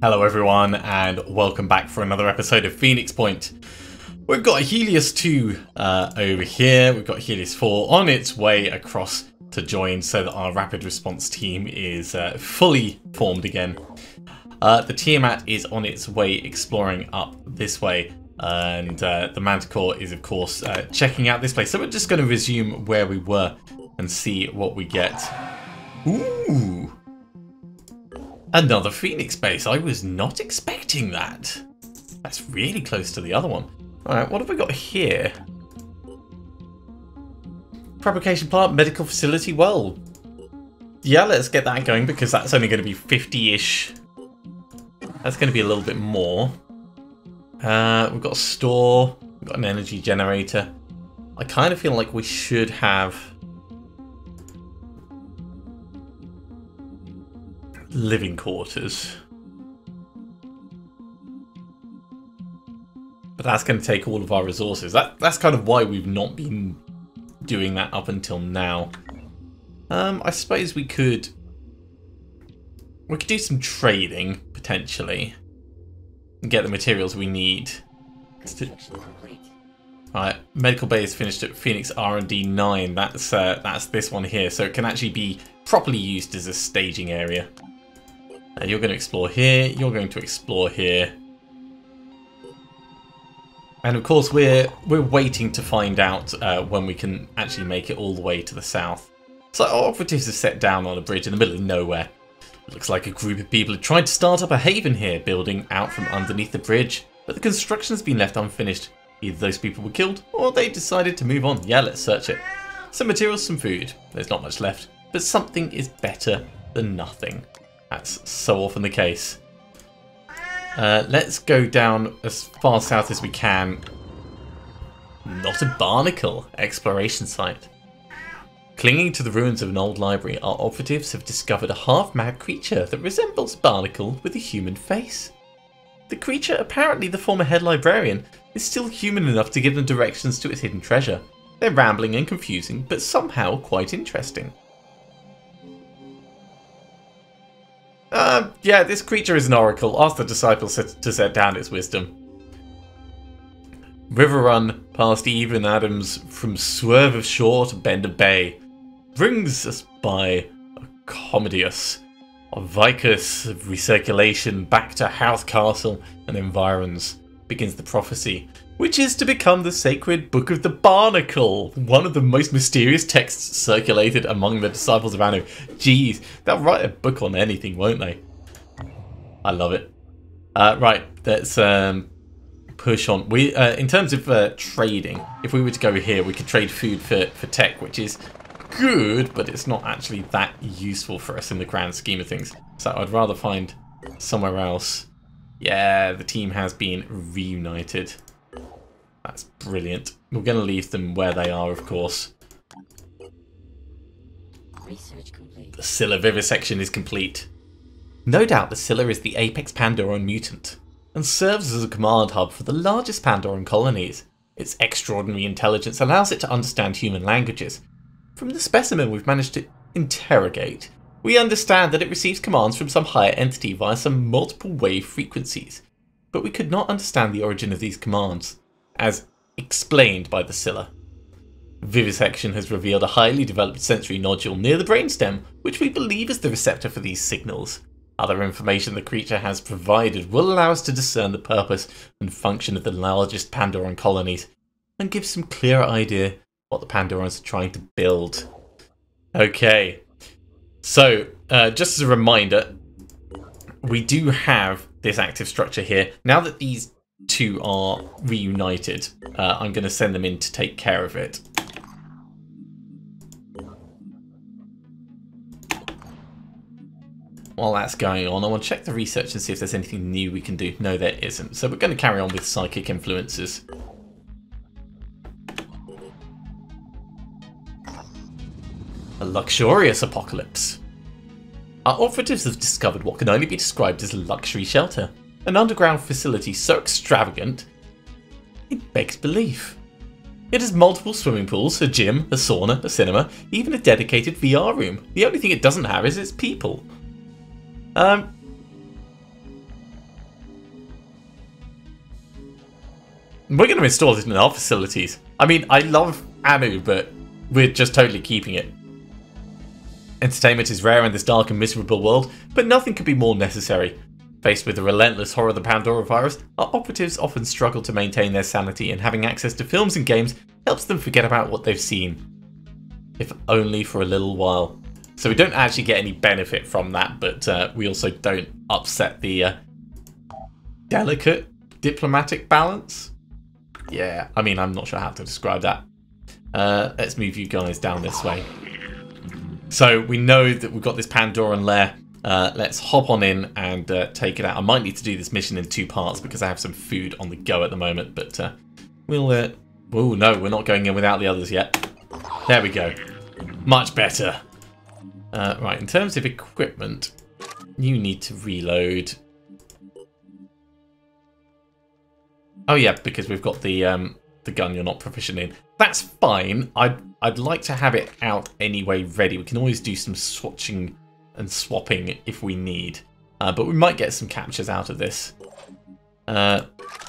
Hello everyone, and welcome back for another episode of Phoenix Point. We've got Helios 2 over here, we've got Helios 4 on its way across to join so that our rapid response team is fully formed again. The Tiamat is on its way exploring up this way, and the Manticore is of course checking out this place. So we're just going to resume where we were and see what we get. Ooh! Another Phoenix base. I was not expecting that. That's really close to the other one. Alright, what have we got here? Fabrication plant, medical facility. Well, yeah, let's get that going because that's only going to be 50-ish. That's going to be a little bit more. We've got a store. We've got an energy generator. I kind of feel like we should have living quarters, but that's going to take all of our resources. That's kind of why we've not been doing that up until now. I suppose we could do some trading potentially and get the materials we need. Alright, medical bay is finished at Phoenix R&D 9. That's this one here, so it can actually be properly used as a staging area. You're going to explore here, you're going to explore here. And of course we're waiting to find out when we can actually make it all the way to the south. So our operatives are set down on a bridge in the middle of nowhere. It looks like a group of people have tried to start up a haven here, building out from underneath the bridge, but the construction has been left unfinished. Either those people were killed or they decided to move on. Yeah, let's search it. Some materials, some food. There's not much left, but something is better than nothing. That's so often the case. Let's go down as far south as we can. Not a barnacle. Exploration site. Clinging to the ruins of an old library, our operatives have discovered a half-mad creature that resembles a barnacle with a human face. The creature, apparently the former head librarian, is still human enough to give them directions to its hidden treasure. They're rambling and confusing, but somehow quite interesting. Yeah, this creature is an oracle. Ask the disciples to set down its wisdom. River run past Eve and Adams from swerve of shore to bend of bay. Brings us by Acomodius, a vicus of recirculation back to Howth Castle and environs. Begins the prophecy, which is to become the sacred book of the barnacle, one of the most mysterious texts circulated among the disciples of Anu. Jeez, they'll write a book on anything, won't they? I love it. Right, let's push on. We, in terms of trading, if we were to go here, we could trade food for tech, which is good, but it's not actually that useful for us in the grand scheme of things. So I'd rather find somewhere else. Yeah, the team has been reunited. That's brilliant. We're going to leave them where they are, of course. Research complete. The Scylla vivisection is complete. No doubt the Scylla is the apex Pandoran mutant and serves as a command hub for the largest Pandoran colonies. Its extraordinary intelligence allows it to understand human languages. From the specimen we've managed to interrogate, we understand that it receives commands from some higher entity via some multiple wave frequencies, but we could not understand the origin of these commands, as explained by the Scylla. Vivisection has revealed a highly developed sensory nodule near the brainstem, which we believe is the receptor for these signals. Other information the creature has provided will allow us to discern the purpose and function of the largest Pandoran colonies, and give some clearer idea what the Pandorans are trying to build. Okay. So, just as a reminder, we do have this active structure here. Now that these two are reunited, I'm going to send them in to take care of it. While that's going on, I want to check the research and see if there's anything new we can do. No, there isn't. So we're going to carry on with psychic influences. A luxurious apocalypse. Our operatives have discovered what can only be described as a luxury shelter. An underground facility so extravagant, it begs belief. It has multiple swimming pools, a gym, a sauna, a cinema, even a dedicated VR room. The only thing it doesn't have is its people. We're going to install it in our facilities. I mean, I love Anu, but we're just totally keeping it. Entertainment is rare in this dark and miserable world, but nothing could be more necessary. Faced with the relentless horror of the Pandora virus, our operatives often struggle to maintain their sanity, and having access to films and games helps them forget about what they've seen. If only for a little while. So we don't actually get any benefit from that, but we also don't upset the delicate diplomatic balance. Yeah, I mean, I'm not sure how to describe that. Let's move you guys down this way. So we know that we've got this Pandoran lair. Let's hop on in and take it out. I might need to do this mission in 2 parts because I have some food on the go at the moment, but we'll... Oh, no, we're not going in without the others yet. There we go. Much better. Right, in terms of equipment, you need to reload. Oh, yeah, because we've got the gun you're not proficient in. That's fine. I'd like to have it out anyway ready. We can always do some swatching and swapping if we need. But we might get some captures out of this.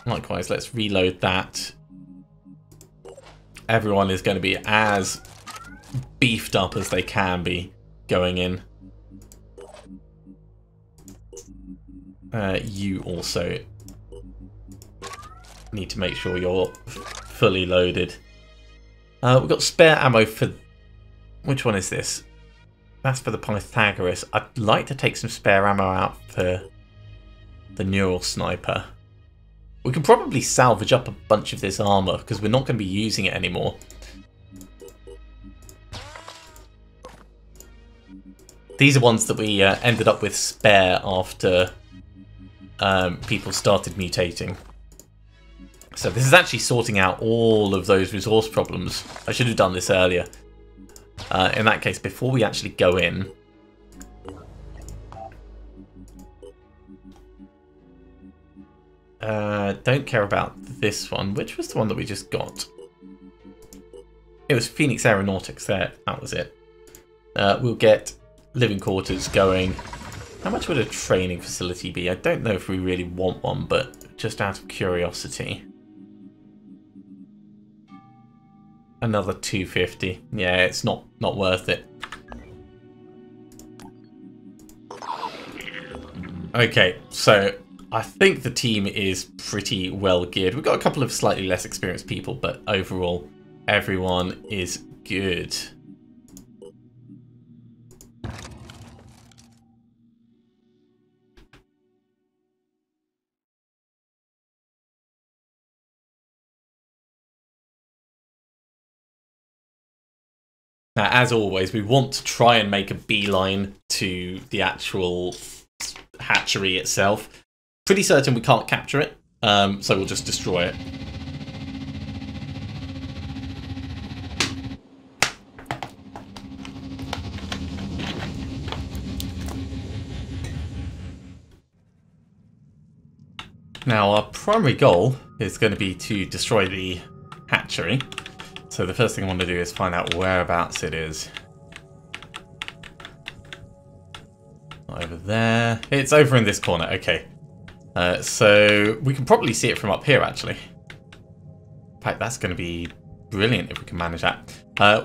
Likewise, let's reload that. Everyone is going to be as beefed up as they can be going in. You also need to make sure you're fully loaded. We've got spare ammo for... Which one is this? That's for the Pythagoras. I'd like to take some spare ammo out for the Neural Sniper. We can probably salvage up a bunch of this armor because we're not going to be using it anymore. These are ones that we ended up with spare after people started mutating. So this is actually sorting out all of those resource problems. I should have done this earlier. In that case, before we actually go in... don't care about this one. Which was the one that we just got? It was Phoenix Aeronautics there. That was it. We'll get living quarters going. How much would a training facility be? I don't know if we really want one, but just out of curiosity... Another 250. Yeah, it's not worth it. Okay, so I think the team is pretty well geared. We've got a couple of slightly less experienced people, but overall, everyone is good. Now, as always, we want to try and make a beeline to the actual hatchery itself. Pretty certain we can't capture it, so we'll just destroy it. Now, our primary goal is going to be to destroy the hatchery. So the first thing I want to do is find out whereabouts it is. Not over there. It's over in this corner. Okay. So we can probably see it from up here, actually. In fact, that's going to be brilliant if we can manage that.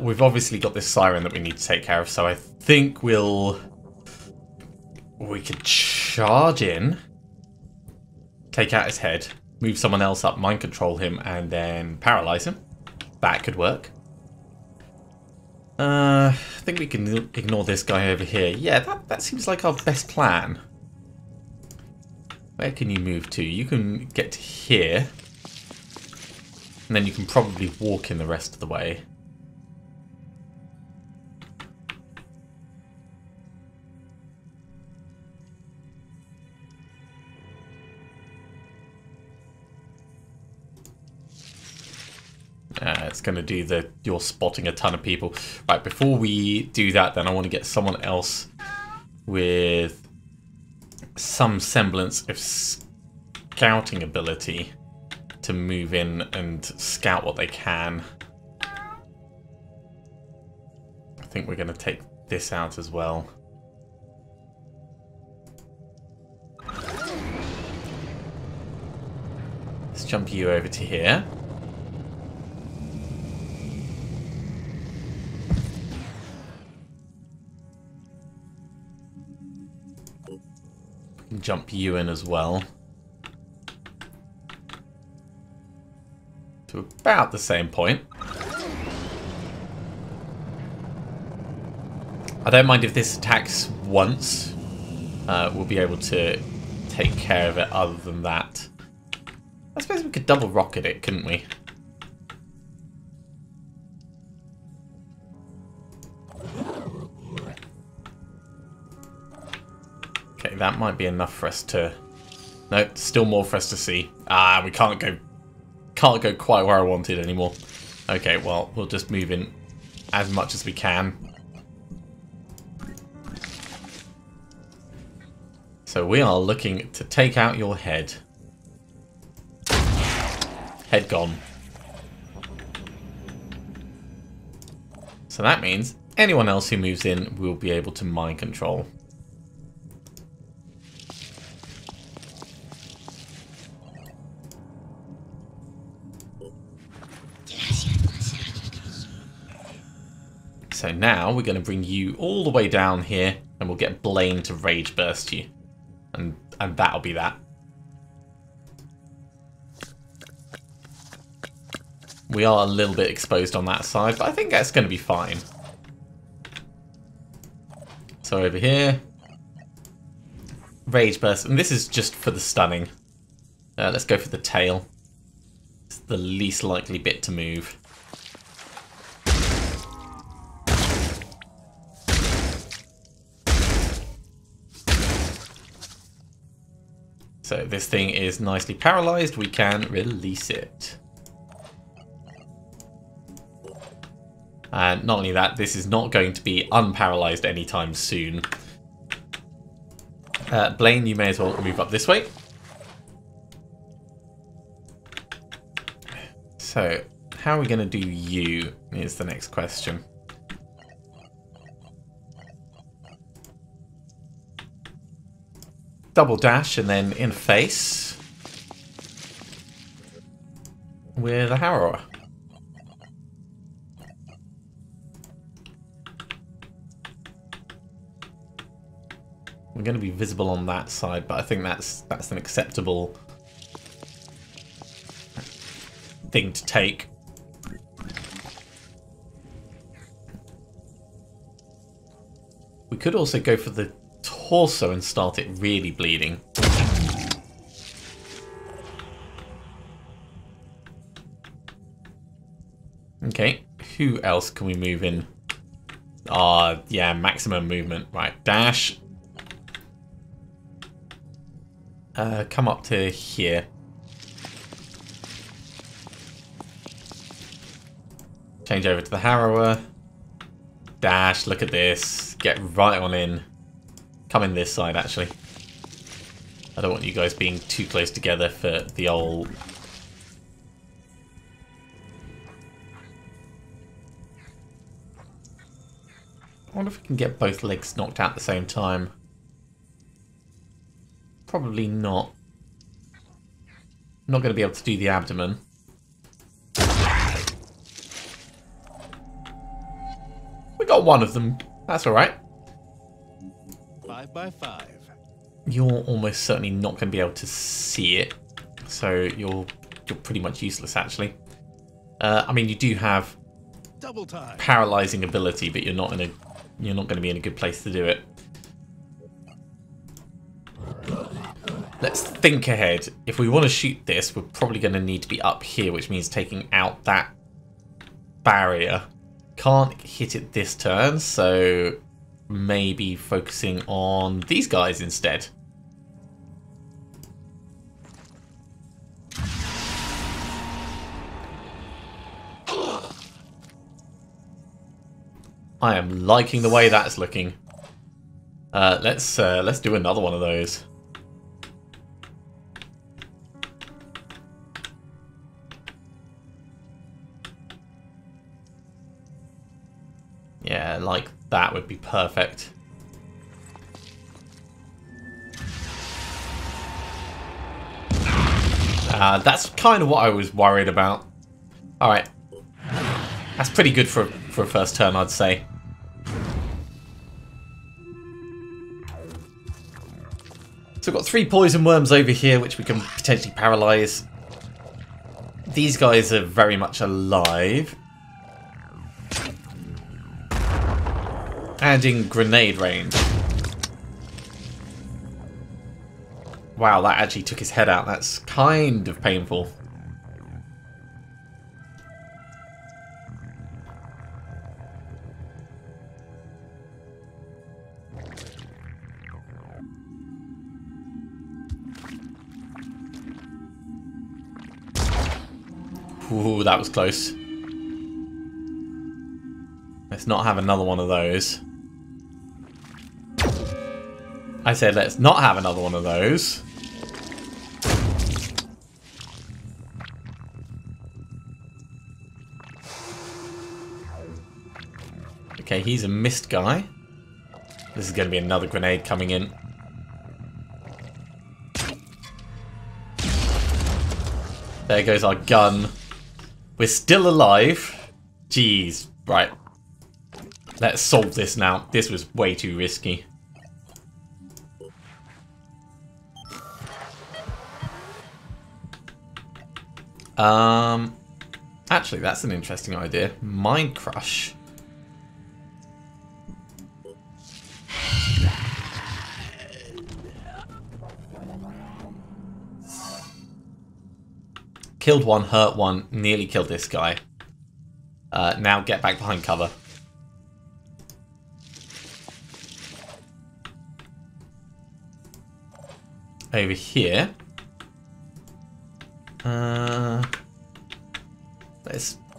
We've obviously got this siren that we need to take care of, so I think we could charge in, take out his head, move someone else up, mind control him, and then paralyze him. That could work. I think we can ignore this guy over here. Yeah, that seems like our best plan. Where can you move to? You can get to here. And then you can probably walk in the rest of the way. It's going to do the you're spotting a ton of people. Right, before we do that, then I want to get someone else with some semblance of scouting ability to move in and scout what they can. I think we're going to take this out as well. Let's Let's jump you over to here. Jump you in as well. To about the same point. I don't mind if this attacks once. We'll be able to take care of it other than that. I suppose we could double rocket it, couldn't we? Okay, that might be enough for us to... No, still more for us to see. Ah, we can't go quite where I wanted anymore. Okay, well, we'll just move in as much as we can. So we are looking to take out your head. Head gone. So that means anyone else who moves in will be able to mind control. So now we're going to bring you all the way down here and we'll get Blaine to rage burst you. And that'll be that. We are a little bit exposed on that side, but I think that's going to be fine. So over here, rage burst, and this is just for the stunning. Let's go for the tail. It's the least likely bit to move. So this thing is nicely paralyzed. We can release it. And not only that, this is not going to be unparalyzed anytime soon. Blaine, you may as well move up this way. So how are we going to do you is the next question. Double dash and then in face with a harrower. We're going to be visible on that side, but I think that's an acceptable thing to take. We could also go for the torso and start it really bleeding. Okay, who else can we move in? Ah, yeah, maximum movement. Right, dash. Come up to here. Change over to the harrower. Dash, look at this. Get right on in. Come in this side, actually. I don't want you guys being too close together for the old... I wonder if we can get both legs knocked out at the same time. Probably not. I'm not going to be able to do the abdomen. We got one of them. That's all right. By five. You're almost certainly not going to be able to see it, so you're pretty much useless actually. I mean, you do have double time paralyzing ability, but you're not going to be in a good place to do it. Let's think ahead. If we want to shoot this, we're probably going to need to be up here, which means taking out that barrier. Can't hit it this turn, so maybe focusing on these guys instead. I am liking the way that's looking. Let's do another one of those. Yeah, like that would be perfect. That's kind of what I was worried about. Alright. That's pretty good for a first turn, I'd say. So we've got three poison worms over here, which we can potentially paralyze. These guys are very much alive. And in grenade range. Wow, that actually took his head out. That's kind of painful. Ooh, that was close. Let's not have another one of those. I said let's not have another one of those. Okay, he's a missed guy. This is going to be another grenade coming in. There goes our gun. We're still alive. Jeez, right. Let's solve this now. This was way too risky. Actually, that's an interesting idea. Mind Crush. Killed one, hurt one, nearly killed this guy. Now get back behind cover. Over here.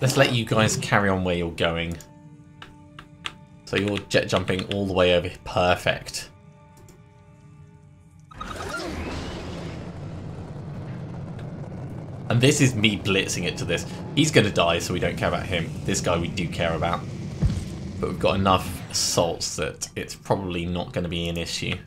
Let's let you guys carry on where you're going. So you're jet jumping all the way over here. Perfect. And this is me blitzing it to this. He's going to die, so we don't care about him. This guy we do care about. But we've got enough assaults that it's probably not going to be an issue.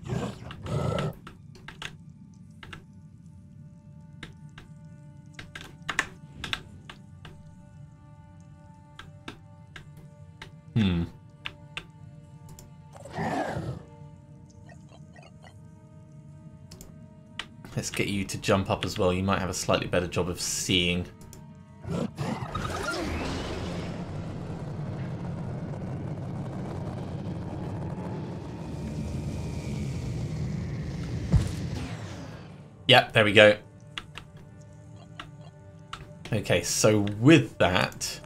Let's get you to jump up as well. You might have a slightly better job of seeing. Yep, there we go. Okay, so with that...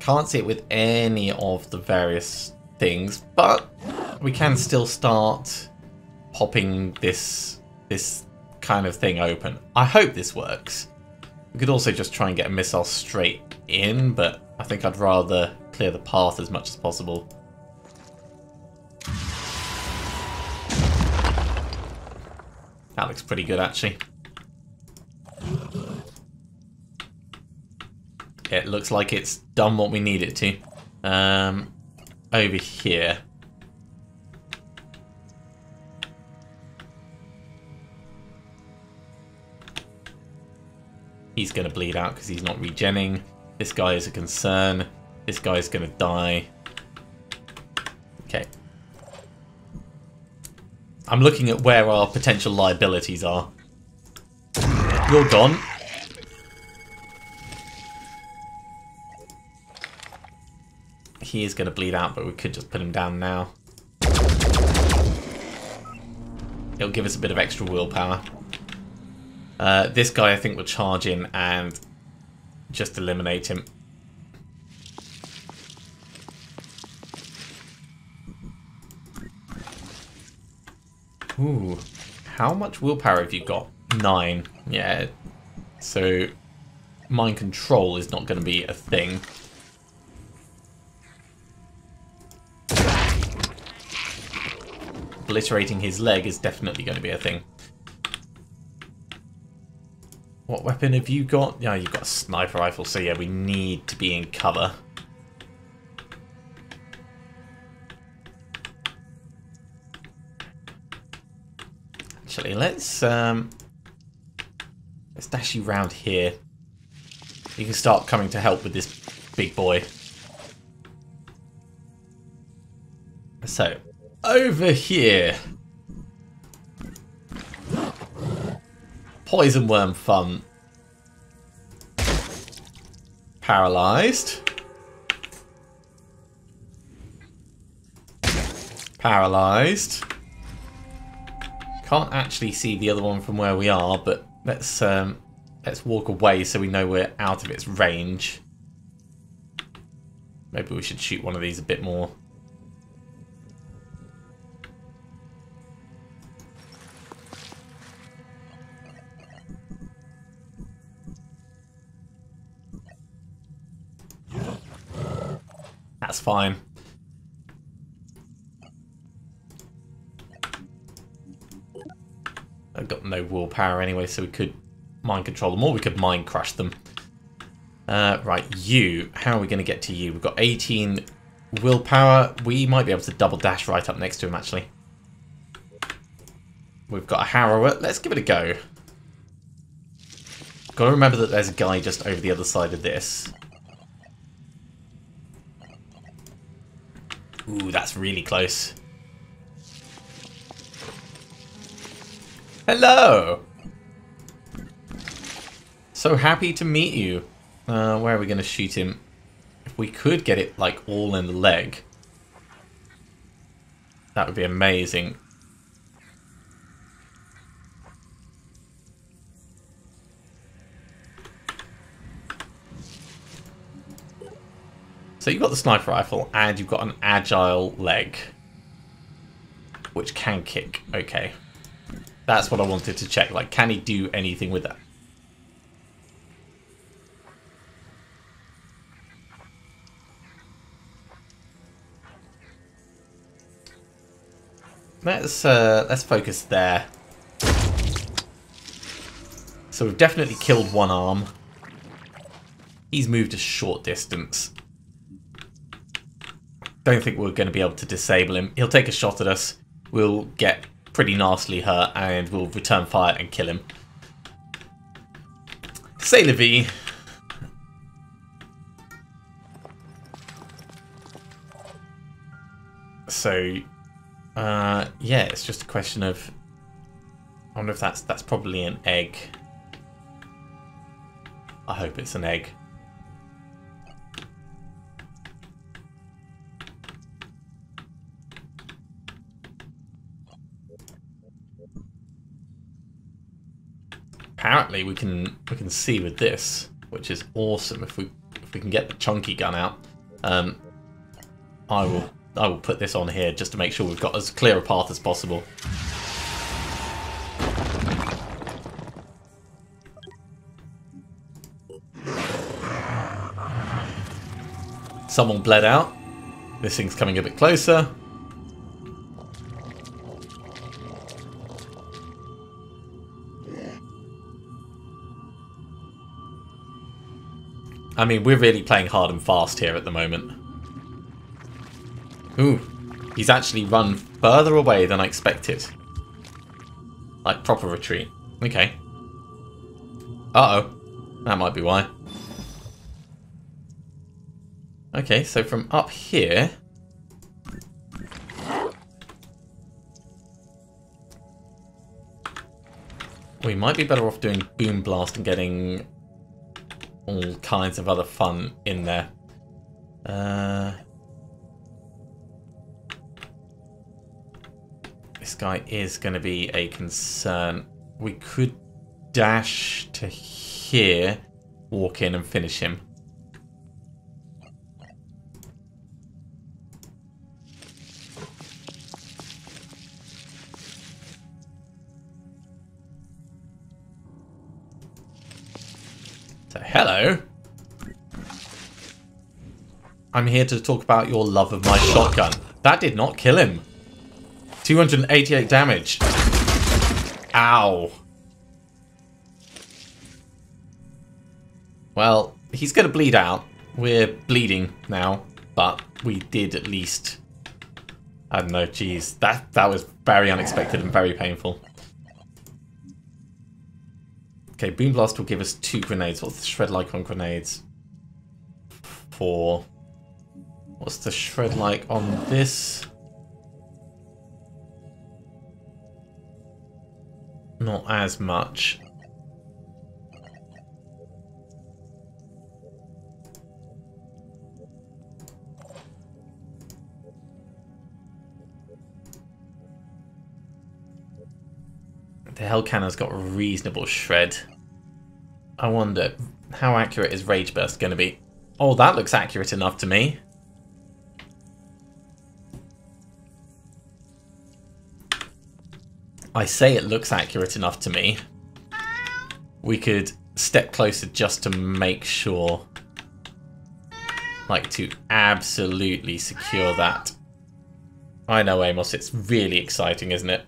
Can't see it with any of the various things, but we can still start popping this kind of thing open. I hope this works. We could also just try and get a missile straight in, but I think I'd rather clear the path as much as possible. That looks pretty good, actually. It looks like it's done what we need it to. Over here. He's going to bleed out because he's not regenning. This guy is a concern. This guy is going to die. Okay. I'm looking at where our potential liabilities are. You're gone. He is going to bleed out, but we could just put him down now. It'll give us a bit of extra willpower. This guy, I think, will charge in and just eliminate him. Ooh, how much willpower have you got? 9. Yeah, so mind control is not going to be a thing. Obliterating his leg is definitely going to be a thing. What weapon have you got? Yeah, you've got a sniper rifle, so yeah, we need to be in cover. actually. Let's dash you round here. You can start coming to help with this big boy. So, over here. Poison worm fun. Paralyzed. Paralyzed. Can't actually see the other one from where we are, but let's walk away so we know we're out of its range. Maybe we should shoot one of these a bit more. That's fine. I've got no willpower anyway, so we could mind control them, or we could mind crush them. Right, you. How are we going to get to you? We've got 18 willpower. We might be able to double dash right up next to him, actually. We've got a harrower. Let's give it a go. Got to remember that there's a guy just over the other side of this. Ooh, that's really close. Hello! So happy to meet you. Where are we going to shoot him? If we could get it, like, all in the leg. That would be amazing. So you've got the sniper rifle, and you've got an agile leg. Which can kick. Okay. That's what I wanted to check. Like, can he do anything with that? Let's focus there. So we've definitely killed one arm. He's moved a short distance. Don't think we're going to be able to disable him. He'll take a shot at us. We'll get pretty nastily hurt, and we'll return fire and kill him. C'est la vie. So, yeah, it's just a question of. I wonder if that's probably an egg. I hope it's an egg. Apparently we can see with this, which is awesome. If we can get the chunky gun out, I will put this on here just to make sure we've got as clear a path as possible. Someone bled out. This thing's coming a bit closer. I mean, we're really playing hard and fast here at the moment. Ooh, he's actually run further away than I expected. Like, proper retreat. Okay. Uh-oh. That might be why. Okay, so from up here... we might be better off doing Boom Blast and getting... all kinds of other fun in there. This guy is going to be a concern. We could dash to here, walk in and finish him. Hello. I'm here to talk about your love of my shotgun. That did not kill him. 288 damage. Ow. Well, he's going to bleed out. We're bleeding now, but we did at least... I don't know, geez. That was very unexpected and very painful. Okay, Boom Blast will give us 2 grenades. What's the Shred Lycon grenades for? What's the Shred Lycon on this? Not as much. The Hellcannon's got a reasonable shred. I wonder, how accurate is Rage Burst going to be? Oh, that looks accurate enough to me. I say it looks accurate enough to me. We could step closer just to make sure. Like, to absolutely secure that. I know, Amos, it's really exciting, isn't it?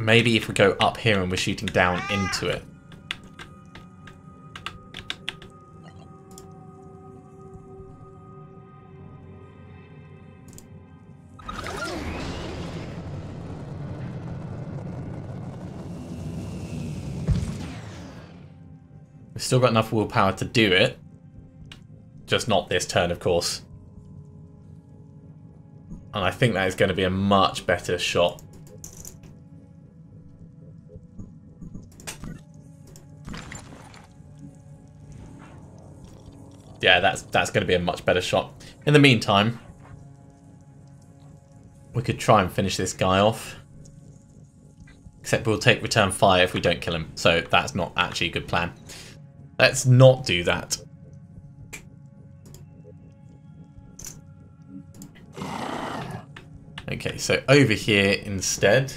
Maybe if we go up here and we're shooting down into it. We've still got enough willpower to do it. Just not this turn, of course. And I think that is going to be a much better shot. Yeah, that's going to be a much better shot. In the meantime, we could try and finish this guy off. Except we'll take return fire if we don't kill him, so that's not actually a good plan. Let's not do that. Okay, so over here instead.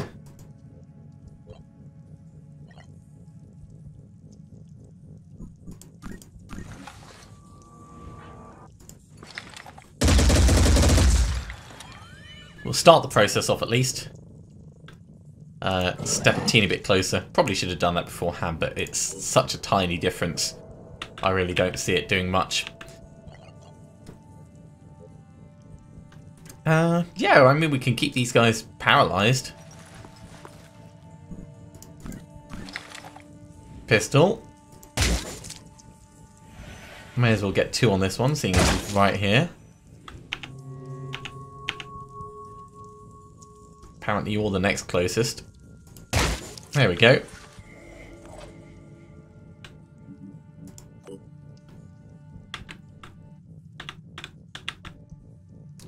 We'll start the process off at least. Step a teeny bit closer. Probably should have done that beforehand, but it's such a tiny difference. I really don't see it doing much. Yeah, I mean, we can keep these guys paralyzed. Pistol. May as well get 2 on this one, seeing as it's right here. Apparently you're the next closest. There we go.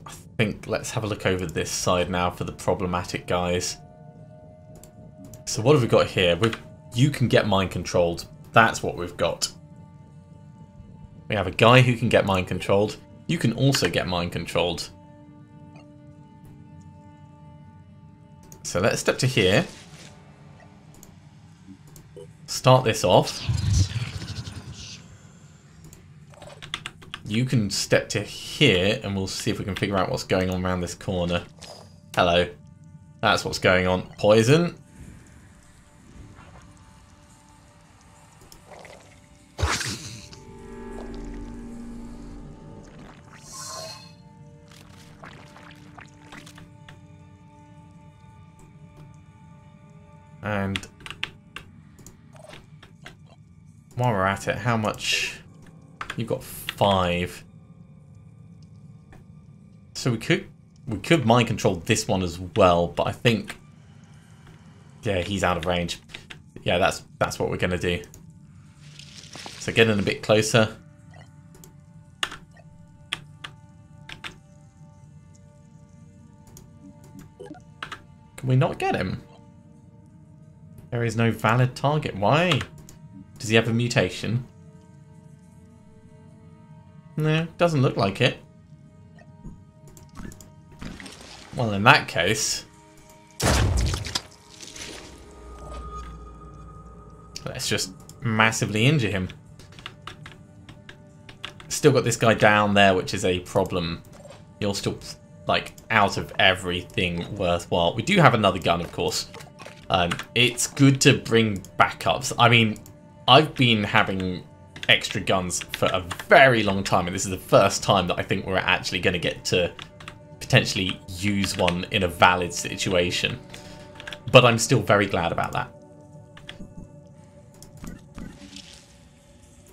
I think let's have a look over this side now for the problematic guys. So what have we got here? You can get mind controlled. That's what we've got. We have a guy who can get mind controlled. You can also get mind controlled. So let's step to here, start this off. You can step to here and we'll see if we can figure out what's going on around this corner. Hello. That's what's going on. Poison. And while we're at it, how much? You've got 5. So we could mind control this one as well, but I think, yeah, he's out of range. Yeah, that's what we're gonna do. So getting a bit closer. Can we not get him? There is no valid target. Why? Does he have a mutation? No, doesn't look like it. Well, in that case, let's just massively injure him. Still got this guy down there, which is a problem. You're still, like, out of everything worthwhile. We do have another gun, of course. It's good to bring backups. I mean, I've been having extra guns for a very long time, and this is the first time that I think we're actually going to get to potentially use one in a valid situation. but I'm still very glad about that.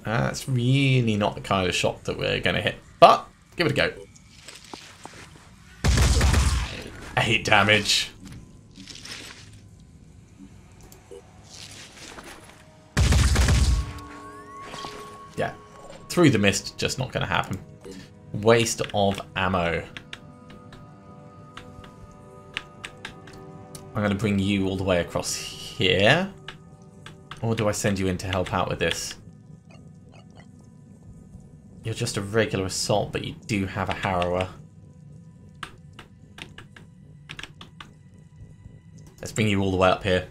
That's really not the kind of shot that we're going to hit, but give it a go. 8 damage. Yeah, through the mist, just not going to happen. Waste of ammo. I'm going to bring you all the way across here. Or do I send you in to help out with this? You're just a regular assault, but you do have a harrower. Let's bring you all the way up here.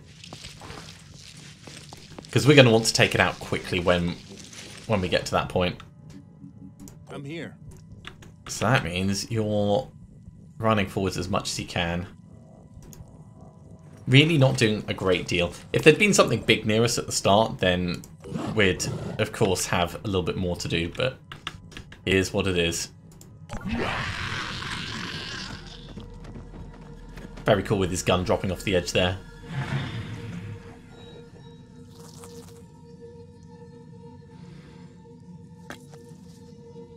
Because we're going to want to take it out quickly when we get to that point. I'm here. So that means you're running forwards as much as you can. Really not doing a great deal. If there'd been something big near us at the start, then we'd, of course, have a little bit more to do, but it is what it is. Very cool with his gun dropping off the edge there.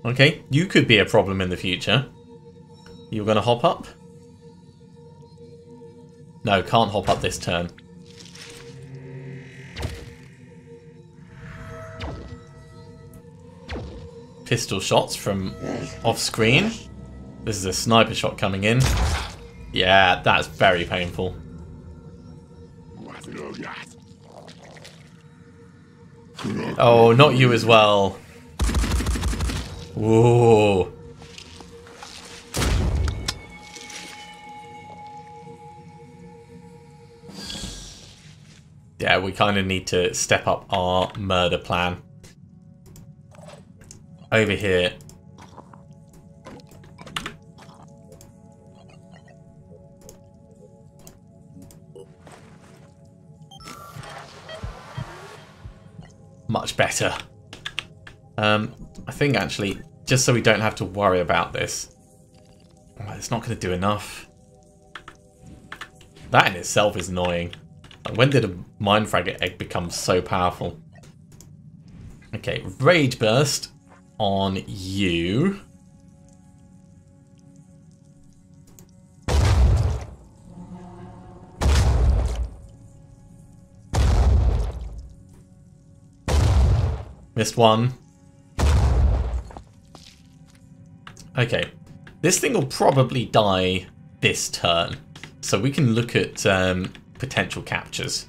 Okay, you could be a problem in the future. You're going to hop up? No, can't hop up this turn. Pistol shots from off screen. This is a sniper shot coming in. Yeah, that's very painful. Oh, not you as well. Ooh. Yeah, we kind of need to step up our murder plan. Over here. Much better. I think actually, just so we don't have to worry about this. It's not going to do enough. That in itself is annoying. When did a Mindfrag Egg become so powerful? Okay, Rage Burst on you. Missed one. Okay, this thing will probably die this turn. So we can look at... potential captures.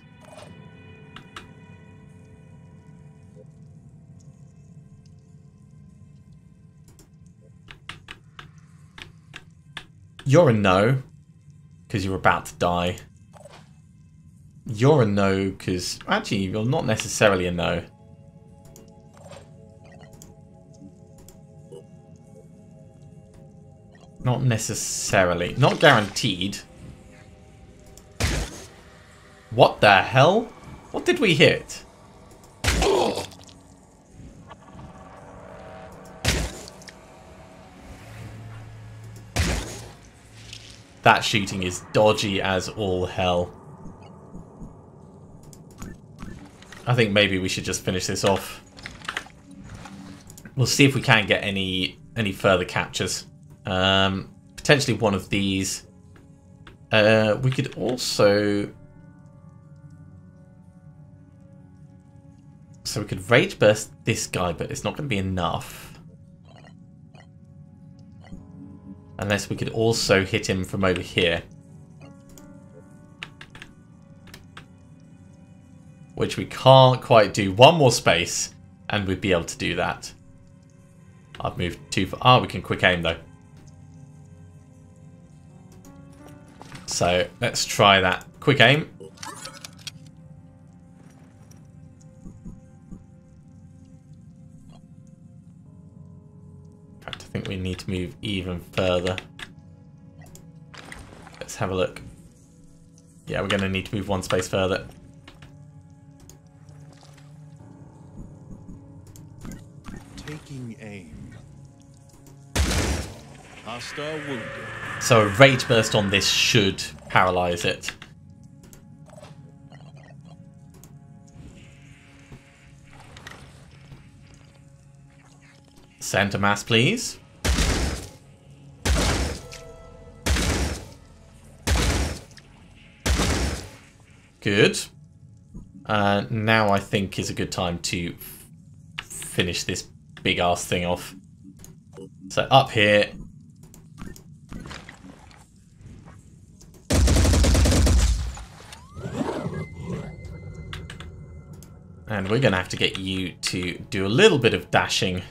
You're a no, because you're about to die. You're a no, because actually you're not necessarily a no. Not necessarily. Not guaranteed. What the hell? What did we hit? That shooting is dodgy as all hell. I think maybe we should just finish this off. We'll see if we can get any further captures. Potentially one of these. We could also... So we could Rage Burst this guy, but it's not going to be enough. Unless we could also hit him from over here. Which we can't quite do. One more space, and we'd be able to do that. I've moved too far. Ah, we can quick aim, though. So, let's try that. Quick aim. I think we need to move even further. Let's have a look. Yeah, we're going to need to move one space further. Taking aim. Hostile wounded. So a Rage Burst on this should paralyze it. Center mass, please. Good. Now I think is a good time to finish this big ass thing off. So up here. And we're gonna have to get you to do a little bit of dashing.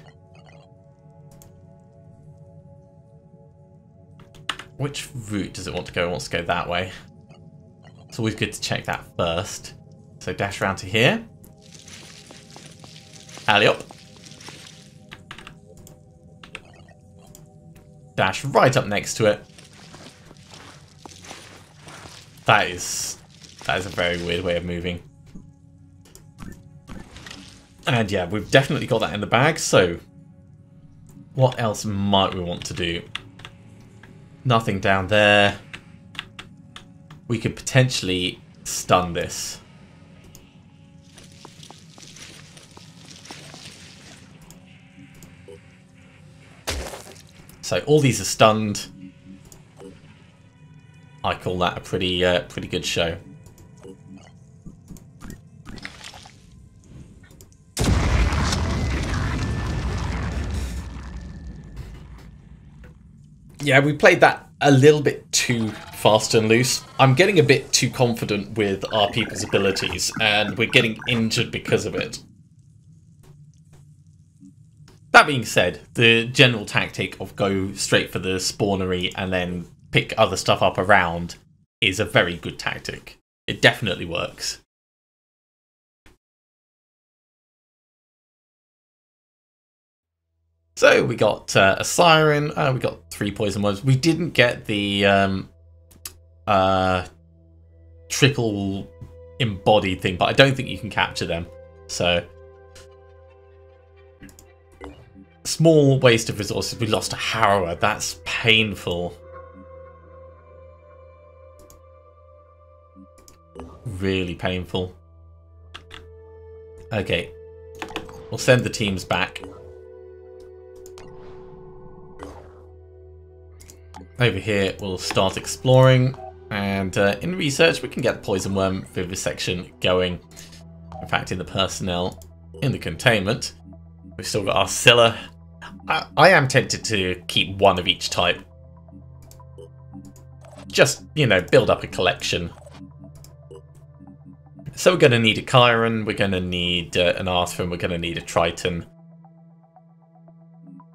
Which route does it want to go? It wants to go that way. It's always good to check that first. So dash around to here. Alley-op. Dash right up next to it. That is a very weird way of moving. And yeah, we've definitely got that in the bag, so what else might we want to do? Nothing down there. We could potentially stun this. So all these are stunned. I call that a pretty good show. Yeah, we played that a little bit too fast and loose. I'm getting a bit too confident with our people's abilities, and we're getting injured because of it. That being said, the general tactic of go straight for the spawnery and then pick other stuff up around is a very good tactic. It definitely works. So we got a siren, we got 3 poison worms. We didn't get the triple embodied thing, but I don't think you can capture them. So small waste of resources. We lost a harrower. That's painful. Really painful. Okay. We'll send the teams back. Over here, we'll start exploring, and in research, we can get the poison worm vivisection going. In fact, in the personnel, in the containment, we've still got our Scylla. I am tempted to keep one of each type. Just, you know, build up a collection. So we're going to need a Chiron, we're going to need an Arthur, and we're going to need a Triton.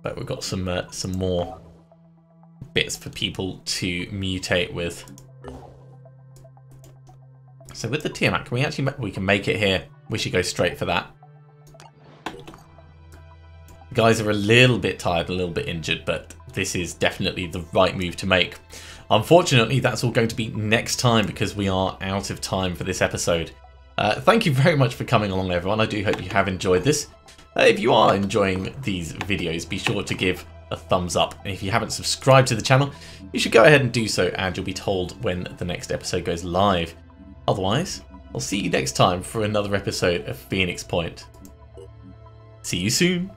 But we've got some more bits for people to mutate with. So with the Tiamat, can we actually we can make it here? We should go straight for that. The guys are a little bit tired, a little bit injured, but this is definitely the right move to make. Unfortunately, that's all going to be next time because we are out of time for this episode. Thank you very much for coming along, everyone. I do hope you have enjoyed this. If you are enjoying these videos, be sure to give a thumbs up, and if you haven't subscribed to the channel, you should go ahead and do so, and you'll be told when the next episode goes live. Otherwise, I'll see you next time for another episode of Phoenix Point. See you soon.